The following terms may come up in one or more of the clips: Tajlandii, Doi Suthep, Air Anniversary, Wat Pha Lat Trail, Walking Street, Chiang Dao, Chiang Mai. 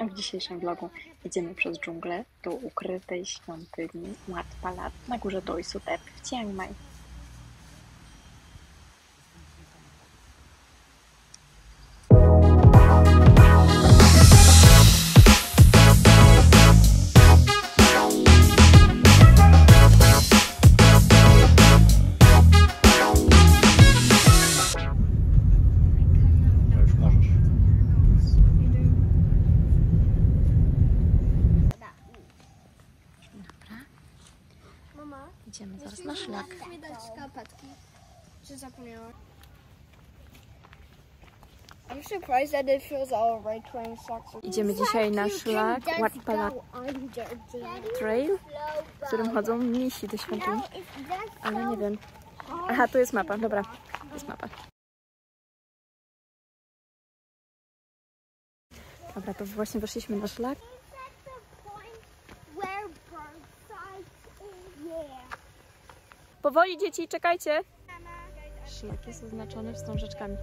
W dzisiejszym vlogu jedziemy przez dżunglę do ukrytej świątyni Wat Pha Lat na górze Doi Suthep w Chiang Mai. Idziemy zaraz na szlak. Nie dać skarpetki. Czy zapomniałam? Idziemy dzisiaj na szlak Wat Pha Lat Trail, w którym chodzą mnisi do świątyni. Ale nie wiem. Aha, tu jest mapa. Dobra, tu jest mapa. Dobra, to właśnie weszliśmy na szlak. Powoli dzieci, czekajcie! Szlak jest oznaczony wstążeczkami.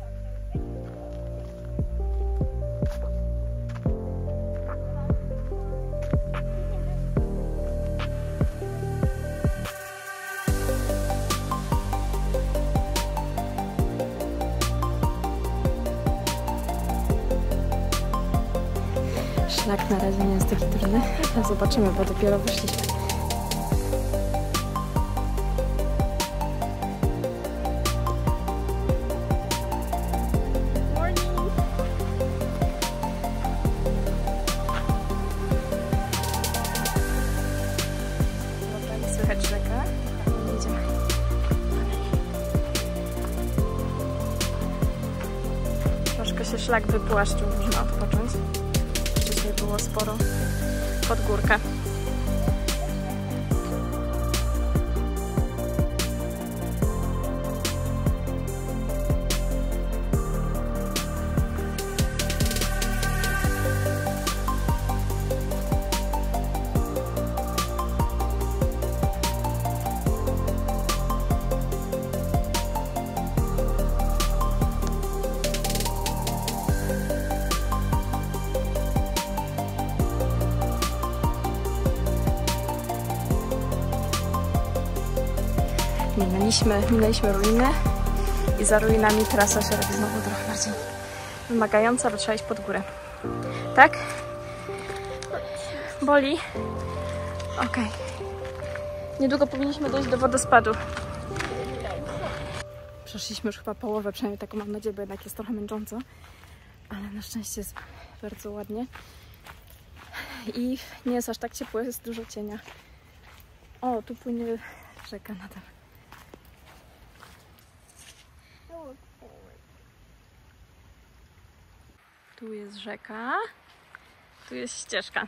Szlak na razie nie jest taki trudny, ale zobaczymy, bo dopiero wyszliśmy. Troszkę się szlak wypłaszczył, można odpocząć. Wcześniej było sporo pod górkę. Minęliśmy ruiny i za ruinami trasa się robi znowu trochę bardziej wymagająca, bo trzeba iść pod górę. Tak? Boli? Okej. Niedługo powinniśmy dojść do wodospadu. Przeszliśmy już chyba połowę, przynajmniej taką mam nadzieję, bo jednak jest trochę męcząco. Ale na szczęście jest bardzo ładnie. I nie jest aż tak ciepło, jest dużo cienia. O, tu płynie rzeka nadal. Tu jest rzeka, tu jest ścieżka.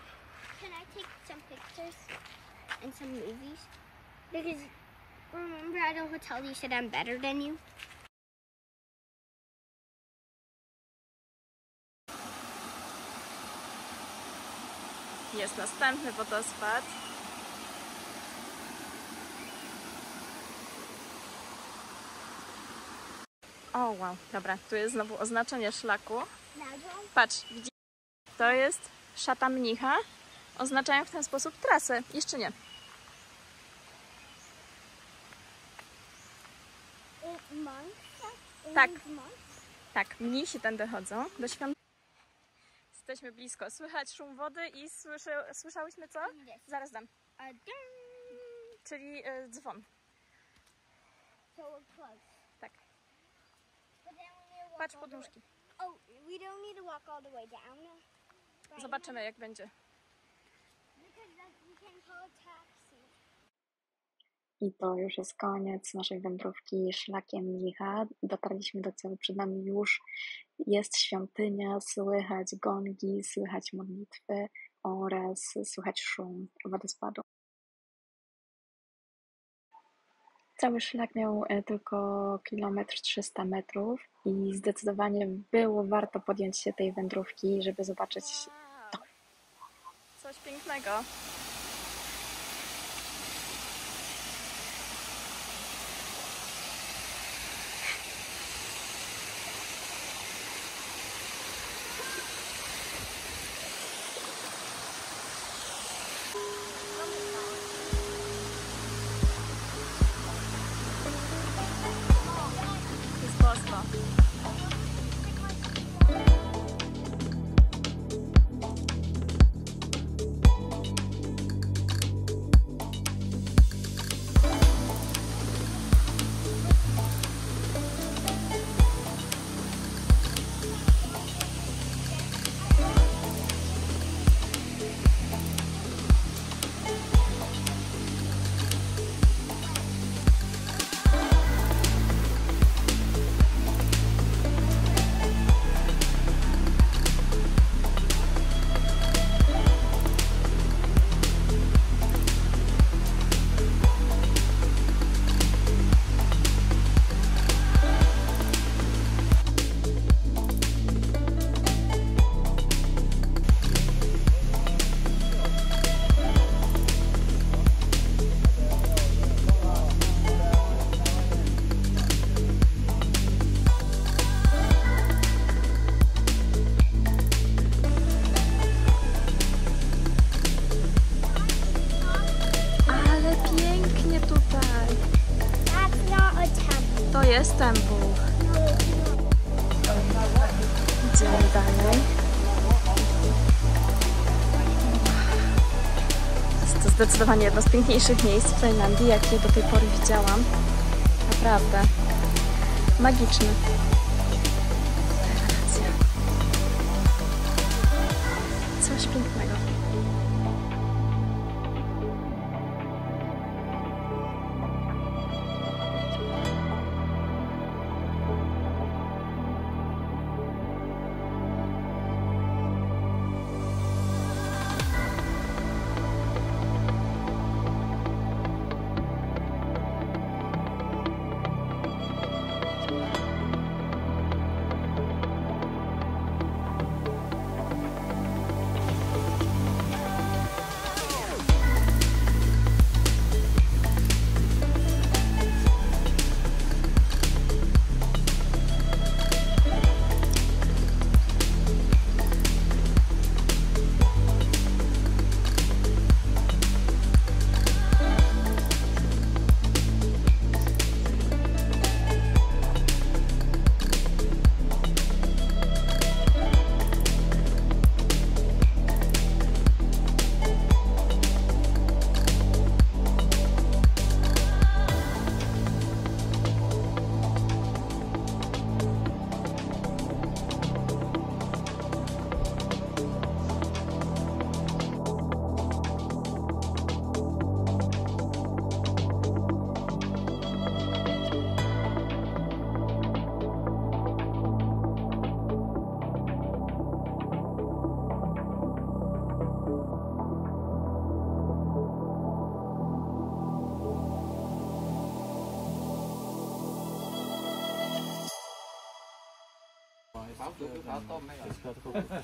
Jest następny wodospad. O, wow, dobra, tu jest znowu oznaczenie szlaku. Patrz, widzisz? To jest szata mnicha. Oznaczają w ten sposób trasę. Jeszcze nie. Tak. Tak, mnisi tędy chodzą do świątyni. Jesteśmy blisko. Słychać szum wody i słyszałyśmy co? Zaraz dam. Czyli dzwon. Tak. Patrz, poduszki. Zobaczymy, jak będzie. I to już jest koniec naszej wędrówki szlakiem mnicha. Dotarliśmy do celu, przed nami już jest świątynia, słychać gongi, słychać modlitwy oraz słychać szum wodospadu. Cały szlak miał tylko 1,3 km i zdecydowanie było warto podjąć się tej wędrówki, żeby zobaczyć to. Coś pięknego. prosto. Jestem Bóg. Idziemy dalej. Jest to zdecydowanie jedno z piękniejszych miejsc w Tajlandii, jakie do tej pory widziałam. Naprawdę. Magiczny. Rewelacja. Coś pięknego.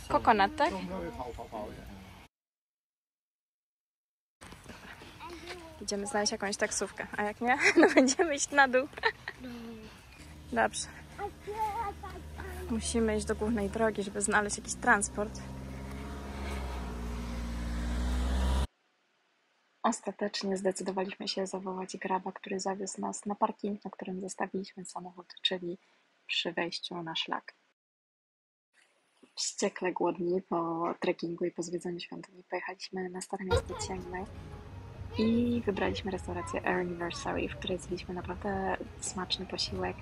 Kokonat, tak? Idziemy znaleźć jakąś taksówkę, a jak nie, no będziemy iść na dół. Dobrze. Musimy iść do głównej drogi, żeby znaleźć jakiś transport. Ostatecznie zdecydowaliśmy się zawołać graba, który zawiózł nas na parking, na którym zostawiliśmy samochód, czyli przy wejściu na szlak. Wściekle głodni po trekkingu i po zwiedzaniu świątyni pojechaliśmy na stare miasto Chiang Mai i wybraliśmy restaurację Air Anniversary, w której zjedliśmy naprawdę smaczny posiłek.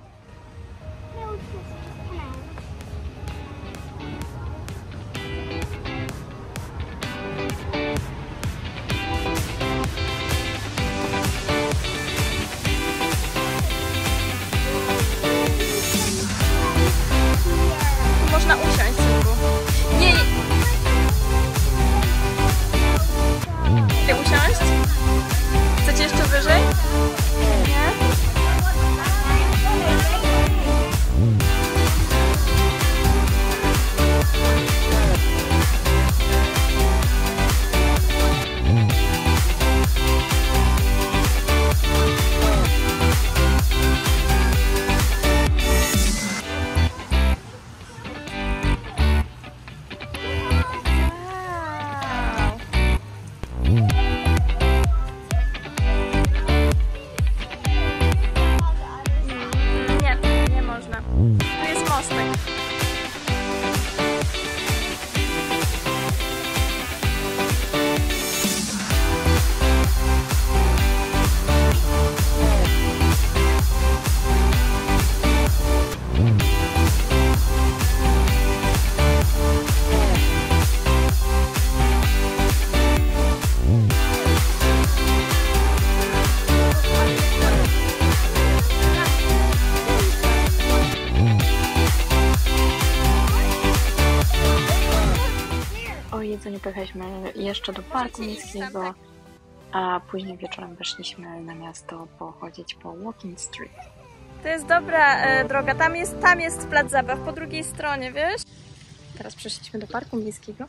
Można usiąść. Nie. Chcę usiąść? Chcecie jeszcze wyżej? Nie? pojechaliśmy jeszcze do parku miejskiego, a później wieczorem weszliśmy na miasto pochodzić po Walking Street. To jest dobra droga, tam jest plac zabaw, po drugiej stronie, wiesz? Teraz przeszliśmy do parku miejskiego.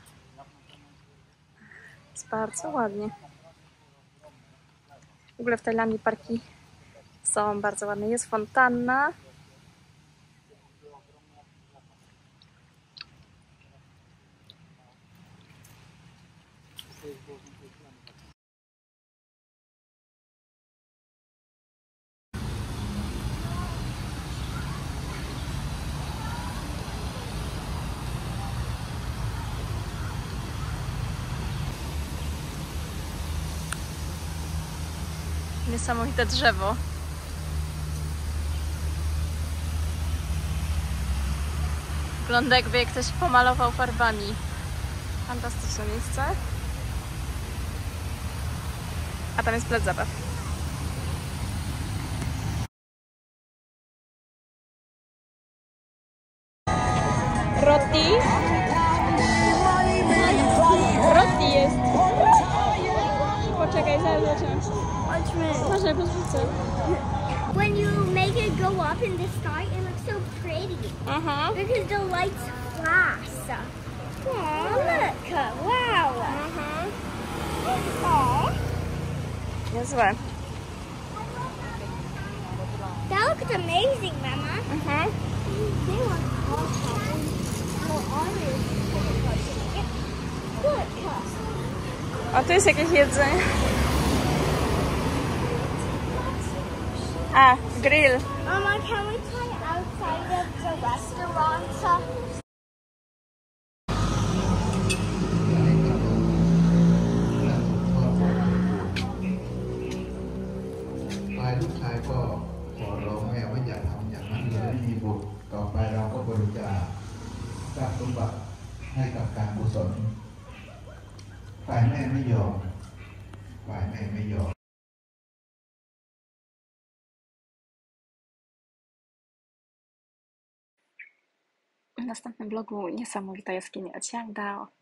Jest bardzo ładnie. W ogóle w Tajlandii parki są bardzo ładne. Jest fontanna. Niesamowite drzewo. Wygląda, jakby je ktoś pomalował farbami. Fantastyczne miejsce. A tam jest plac zabaw. Roti jest. Poczekaj, zaraz zaczynam. When you make it go up in the sky, it looks so pretty. Because the lights flash. Aww, look! Wow! Aww. This one. That looked amazing, Mama. They look awesome. Look. A tu jest jakieś jedzenie. Ah, grill. Mama, can we try outside of the restaurant? W następnym blogu niesamowita jaskinia Chiang Dao.